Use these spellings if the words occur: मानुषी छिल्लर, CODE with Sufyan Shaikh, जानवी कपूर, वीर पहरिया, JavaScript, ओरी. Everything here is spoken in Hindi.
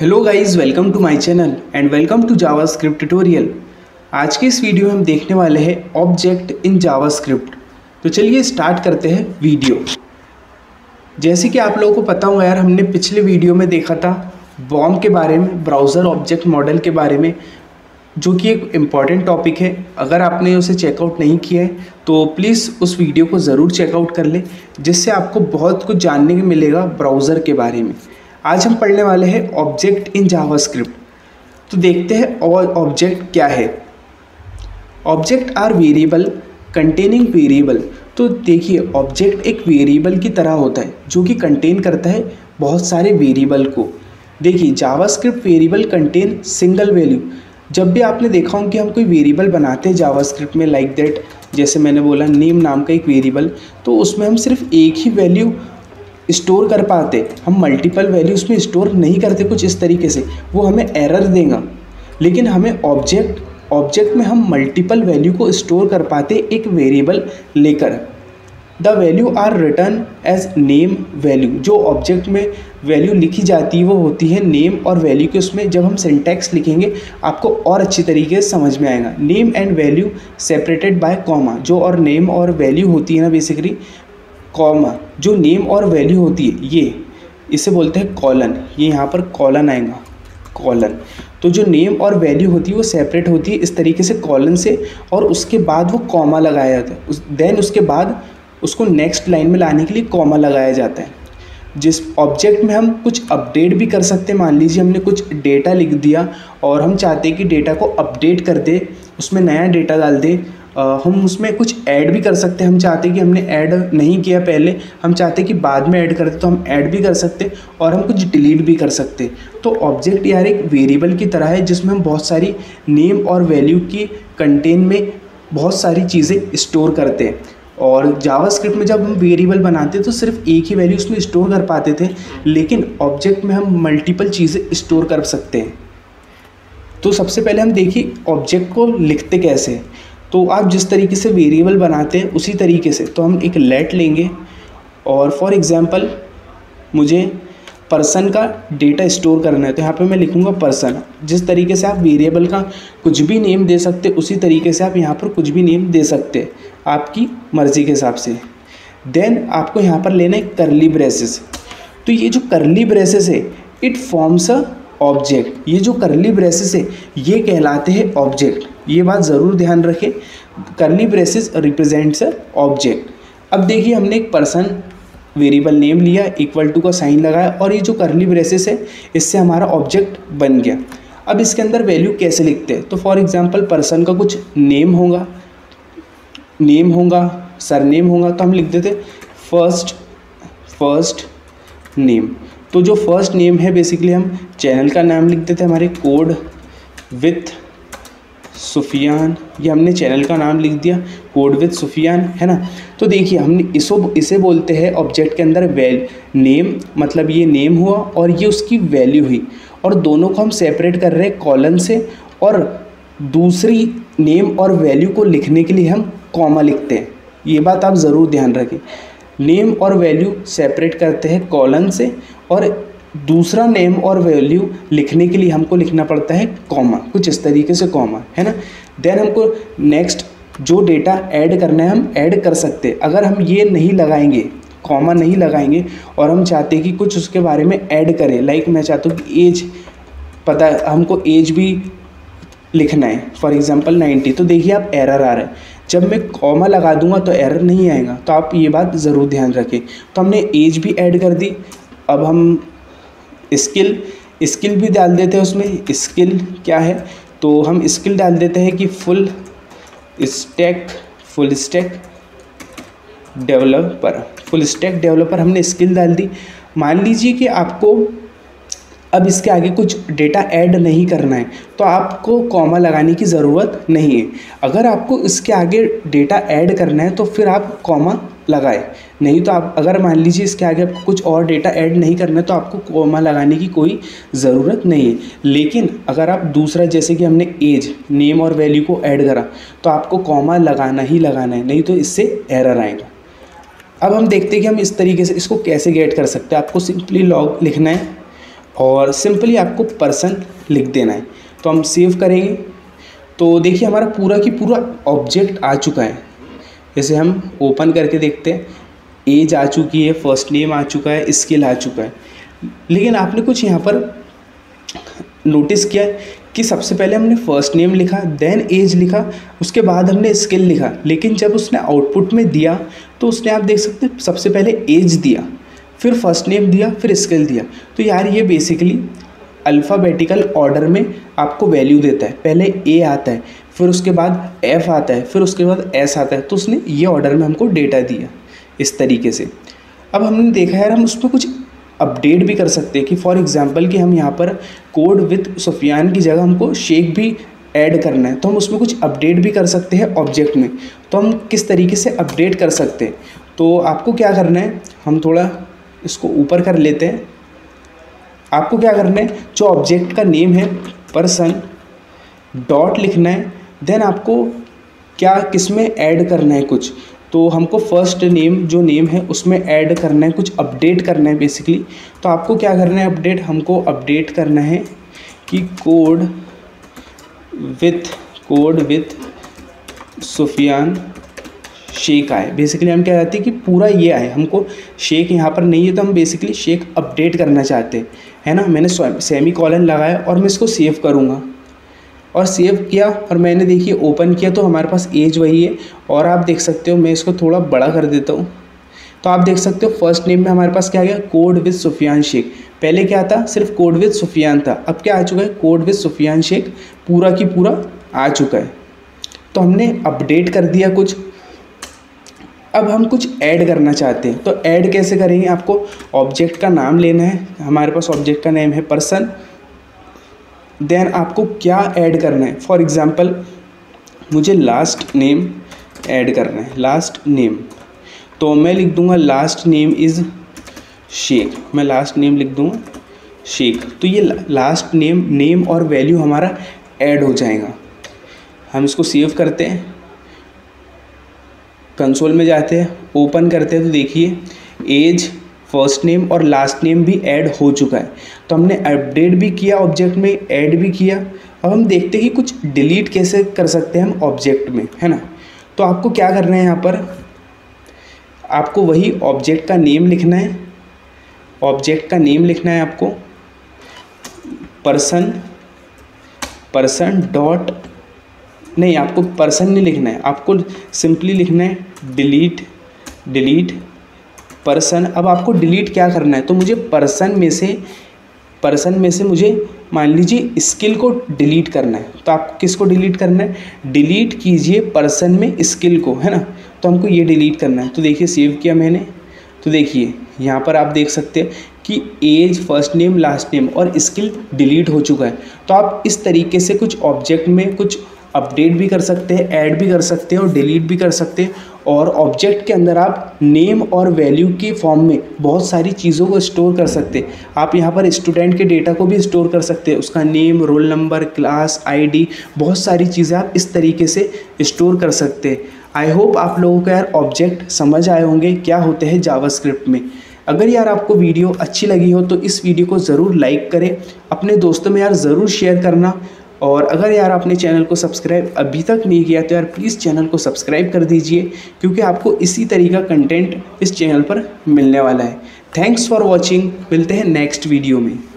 Hello guys, welcome to my channel and welcome to JavaScript tutorial. आज के इस वीडियो में हम देखने वाले हैं ऑब्जेक्ट इन जावास्क्रिप्ट। तो चलिए स्टार्ट करते हैं वीडियो। जैसे कि आप लोगों को पता होगा यार, हमने पिछले वीडियो में देखा था बॉम के बारे में, ब्राउज़र ऑब्जेक्ट मॉडल के बारे में, जो कि एक इम्पॉर्टेंट टॉपिक है। अगर आपने उसे चेकआउट नहीं किया है तो प्लीज़ उस वीडियो को ज़रूर चेकआउट कर लें, जिससे आपको बहुत कुछ जानने को मिलेगा ब्राउज़र के बारे में। आज हम पढ़ने वाले हैं ऑब्जेक्ट इन जावास्क्रिप्ट। तो देखते हैं और ऑब्जेक्ट क्या है। Object are variable containing variable. तो देखिए, ऑब्जेक्ट एक वेरिएबल की तरह होता है जो कि कंटेन करता है बहुत सारे वेरिएबल को। देखिए, JavaScript variable contain single value. जब भी आपने देखा हो कि हम कोई वेरिएबल बनाते हैं जावास्क्रिप्ट में, लाइक दैट, जैसे मैंने बोला नेम नाम का एक वेरिएबल, तो उसमें हम सिर्फ एक ही वैल्यू स्टोर कर पाते, हम मल्टीपल वैल्यू उसमें स्टोर नहीं करते कुछ इस तरीके से, वो हमें एरर देगा। लेकिन हमें ऑब्जेक्ट में हम मल्टीपल वैल्यू को स्टोर कर पाते एक वेरिएबल लेकर। The value are return as name value. जो ऑब्जेक्ट में वैल्यू लिखी जाती है वो होती है नेम और वैल्यू के। उसमें जब हम सिंटैक्स लिखेंगे आपको और अच्छी तरीके से समझ में आएगा। Name and value separated by comma. जो और नेम और वैल्यू होती है ना बेसिकली कॉमा, जो नेम और वैल्यू होती है ये, इसे बोलते हैं कॉलन। ये यहाँ पर कॉलन आएगा, कॉलन। तो जो नेम और वैल्यू होती है वो सेपरेट होती है इस तरीके से कॉलन से, और उसके बाद वो कॉमा लगाया जाता है। देन उसके बाद उसको नेक्स्ट लाइन में लाने के लिए कॉमा लगाया जाता है। जिस ऑब्जेक्ट में हम कुछ अपडेट भी कर सकते हैं। मान लीजिए हमने कुछ डेटा लिख दिया और हम चाहते हैं कि डेटा को अपडेट कर दे, उसमें नया डेटा डाल दे। हम उसमें कुछ ऐड भी कर सकते हैं। हम चाहते हैं कि हमने ऐड नहीं किया पहले, हम चाहते हैं कि बाद में ऐड कर दे, तो हम ऐड भी कर सकते हैं और हम कुछ डिलीट भी कर सकते हैं। तो ऑब्जेक्ट यार एक वेरिएबल की तरह है जिसमें हम बहुत सारी नेम और वैल्यू की कंटेन में बहुत सारी चीज़ें स्टोर करते हैं। और जावास्क्रिप्ट में जब हम वेरिएबल बनाते थे तो सिर्फ एक ही वैल्यू उसमें स्टोर कर पाते थे, लेकिन ऑब्जेक्ट में हम मल्टीपल चीज़ें स्टोर कर सकते हैं। तो सबसे पहले हम देखिए ऑब्जेक्ट को लिखते कैसे हैं। तो आप जिस तरीके से वेरिएबल बनाते हैं उसी तरीके से। तो हम एक लेट लेंगे और फॉर एग्ज़ाम्पल मुझे पर्सन का डेटा स्टोर करना है, तो यहाँ पे मैं लिखूँगा पर्सन। जिस तरीके से आप वेरिएबल का कुछ भी नेम दे सकते उसी तरीके से आप यहाँ पर कुछ भी नेम दे सकते, आपकी मर्ज़ी के हिसाब से। देन आपको यहाँ पर लेना है करली ब्रेसेस। तो ये जो करली ब्रेसेस है इट फॉर्म्स अ ऑब्जेक्ट। ये जो करली ब्रेसेस है ये कहलाते हैं ऑब्जेक्ट। ये बात ज़रूर ध्यान रखें, curly braces represents a object. अब देखिए, हमने एक पर्सन वेरिएबल नेम लिया, इक्वल टू का साइन लगाया, और ये जो करली ब्रेसेस है इससे हमारा ऑब्जेक्ट बन गया। अब इसके अंदर वैल्यू कैसे लिखते हैं। तो फॉर एग्जांपल पर्सन का कुछ नेम होगा, सरनेम होगा, तो हम लिख देते फर्स्ट नेम। तो जो फर्स्ट नेम है बेसिकली हम चैनल का नाम लिख देते हैं, हमारे कोड विथ सुफियान। ये हमने चैनल का नाम लिख दिया, कोड विथ सुफियान, है ना। तो देखिए, हमने इसे बोलते हैं ऑब्जेक्ट के अंदर नेम, मतलब ये नेम हुआ और ये उसकी वैल्यू हुई, और दोनों को हम सेपरेट कर रहे हैं कॉलन से, और दूसरी नेम और वैल्यू को लिखने के लिए हम कॉमा लिखते हैं। ये बात आप ज़रूर ध्यान रखें, नेम और वैल्यू सेपरेट करते हैं कॉलन से, और दूसरा नेम और वैल्यू लिखने के लिए हमको लिखना पड़ता है कॉमा, कुछ इस तरीके से कॉमा, है ना। देन हमको नेक्स्ट जो डेटा ऐड करना है हम ऐड कर सकते हैं। अगर हम ये नहीं लगाएंगे, कॉमा नहीं लगाएंगे, और हम चाहते हैं कि कुछ उसके बारे में ऐड करें, लाइक मैं चाहता हूँ कि एज पता, हमको एज भी लिखना है, फॉर एग्जांपल 90, तो देखिए आप एरर आ रहा है। जब मैं कॉमा लगा दूंगा तो एरर नहीं आएगा, तो आप ये बात ज़रूर ध्यान रखें। तो हमने एज भी ऐड कर दी। अब हम स्किल भी डाल देते हैं उसमें। स्किल क्या है, तो हम स्किल डाल देते हैं कि फुल स्टैक डेवलपर हमने स्किल डाल दी। मान लीजिए कि आपको अब इसके आगे कुछ डेटा ऐड नहीं करना है, तो आपको कॉमा लगाने की ज़रूरत नहीं है। अगर आपको इसके आगे डेटा ऐड करना है तो फिर आप कॉमा लगाएं, नहीं तो आप, अगर मान लीजिए इसके आगे आपको कुछ और डेटा ऐड नहीं करना है तो आपको कॉमा लगाने की कोई ज़रूरत नहीं है। लेकिन अगर आप दूसरा, जैसे कि हमने एज, नेम और वैल्यू को ऐड करा, तो आपको कॉमा लगाना ही लगाना है, नहीं तो इससे एरर आएगा। अब हम देखते हैं कि हम इस तरीके से इसको कैसे गेट कर सकते हैं। आपको सिंपली लॉग लिखना है और सिंपली आपको पर्सन लिख देना है। तो हम सेव करेंगे तो देखिए हमारा पूरा की पूरा ऑब्जेक्ट आ चुका है। जैसे हम ओपन करके देखते हैं, एज आ चुकी है, फर्स्ट नेम आ चुका है, स्किल आ चुका है। लेकिन आपने कुछ यहाँ पर नोटिस किया कि सबसे पहले हमने फ़र्स्ट नेम लिखा, देन एज लिखा, उसके बाद हमने स्किल लिखा, लेकिन जब उसने आउटपुट में दिया तो उसने आप देख सकते हैं सबसे पहले एज दिया, फिर फर्स्ट नेम दिया, फिर स्किल दिया। तो यार ये बेसिकली अल्फ़ाबेटिकल ऑर्डर में आपको वैल्यू देता है। पहले ए आता है, फिर उसके बाद एफ आता है, फिर उसके बाद एस आता है। तो उसने ये ऑर्डर में हमको डेटा दिया इस तरीके से। अब हमने देखा यार हम उसमें कुछ अपडेट भी कर सकते हैं कि फॉर एग्जांपल कि हम यहाँ पर कोड विद सुफियान की जगह हमको शेख भी ऐड करना है, तो हम उसमें कुछ अपडेट भी कर सकते हैं ऑब्जेक्ट में। तो हम किस तरीके से अपडेट कर सकते हैं, तो आपको क्या करना है, हम थोड़ा इसको ऊपर कर लेते हैं। आपको क्या करना है, जो ऑब्जेक्ट का नेम है पर्सन डॉट लिखना है, देन आपको क्या किस में ऐड करना है कुछ। तो हमको फर्स्ट नेम जो नेम है उसमें ऐड करना है, कुछ अपडेट करना है बेसिकली। तो आपको क्या करना है, अपडेट हमको अपडेट करना है कि कोड विथ सुफियान शेख आए। बेसिकली हम क्या चाहते हैं कि पूरा ये आए, हमको शेख यहाँ पर नहीं है तो हम बेसिकली शेख अपडेट करना चाहते हैं, है ना। मैंने सेमीकॉलन लगाया और मैं इसको सेव करूँगा और सेव किया और मैंने देखिए ओपन किया तो हमारे पास एज वही है। और आप देख सकते हो, मैं इसको थोड़ा बड़ा कर देता हूँ, तो आप देख सकते हो फर्स्ट नेम में हमारे पास क्या आ गया, कोड विद सुफियान शेख। पहले क्या था, सिर्फ कोड विद सुफियान था, अब क्या आ चुका है, कोड विद सुफियान शेख पूरा की पूरा आ चुका है। तो हमने अपडेट कर दिया कुछ। अब हम कुछ ऐड करना चाहते हैं, तो ऐड कैसे करेंगे, आपको ऑब्जेक्ट का नाम लेना है, हमारे पास ऑब्जेक्ट का नेम है पर्सन, देन आपको क्या ऐड करना है। फॉर एग्ज़ाम्पल मुझे लास्ट नेम ऐड करना है, लास्ट नेम, तो मैं लिख दूंगा लास्ट नेम इज़ शेख, मैं लास्ट नेम लिख दूंगा शेख। तो ये लास्ट नेम नेम और वैल्यू हमारा ऐड हो जाएगा। हम इसको सेव करते हैं, कंसोल में जाते हैं, ओपन करते हैं, तो देखिए एज फर्स्ट नेम और लास्ट नेम भी ऐड हो चुका है। तो हमने अपडेट भी किया ऑब्जेक्ट में, ऐड भी किया। अब हम देखते हैं कि कुछ डिलीट कैसे कर सकते हैं हम ऑब्जेक्ट में, है ना। तो आपको क्या करना है, यहाँ पर आपको वही ऑब्जेक्ट का नेम लिखना है, ऑब्जेक्ट का नेम लिखना है आपको पर्सन डॉट, नहीं आपको पर्सन नहीं लिखना है, आपको सिंपली लिखना है डिलीट पर्सन। अब आपको डिलीट क्या करना है, तो मुझे पर्सन में से मुझे मान लीजिए स्किल को डिलीट करना है। तो आपको किसको डिलीट करना है, डिलीट कीजिए पर्सन में स्किल को, है ना। तो हमको ये डिलीट करना है, तो देखिए सेव किया मैंने, तो देखिए यहाँ पर आप देख सकते हैं कि age first name last name और स्किल डिलीट हो चुका है। तो आप इस तरीके से कुछ ऑब्जेक्ट में कुछ अपडेट भी कर सकते हैं, ऐड भी कर सकते हैं और डिलीट भी कर सकते हैं। और ऑब्जेक्ट के अंदर आप नेम और वैल्यू के फॉर्म में बहुत सारी चीज़ों को स्टोर कर सकते हैं। आप यहाँ पर स्टूडेंट के डेटा को भी स्टोर कर सकते हैं, उसका name, roll number, class, ID, बहुत सारी चीज़ें आप इस तरीके से स्टोर कर सकते हैं। आई होप आप लोगों को यार ऑब्जेक्ट समझ आए होंगे क्या होते हैं जावास्क्रिप्ट में। अगर यार आपको वीडियो अच्छी लगी हो तो इस वीडियो को ज़रूर लाइक करें, अपने दोस्तों में यार ज़रूर शेयर करना। और अगर यार आपने चैनल को सब्सक्राइब अभी तक नहीं किया तो यार प्लीज़ चैनल को सब्सक्राइब कर दीजिए, क्योंकि आपको इसी तरह का कंटेंट इस चैनल पर मिलने वाला है। थैंक्स फॉर वॉचिंग, मिलते हैं नेक्स्ट वीडियो में।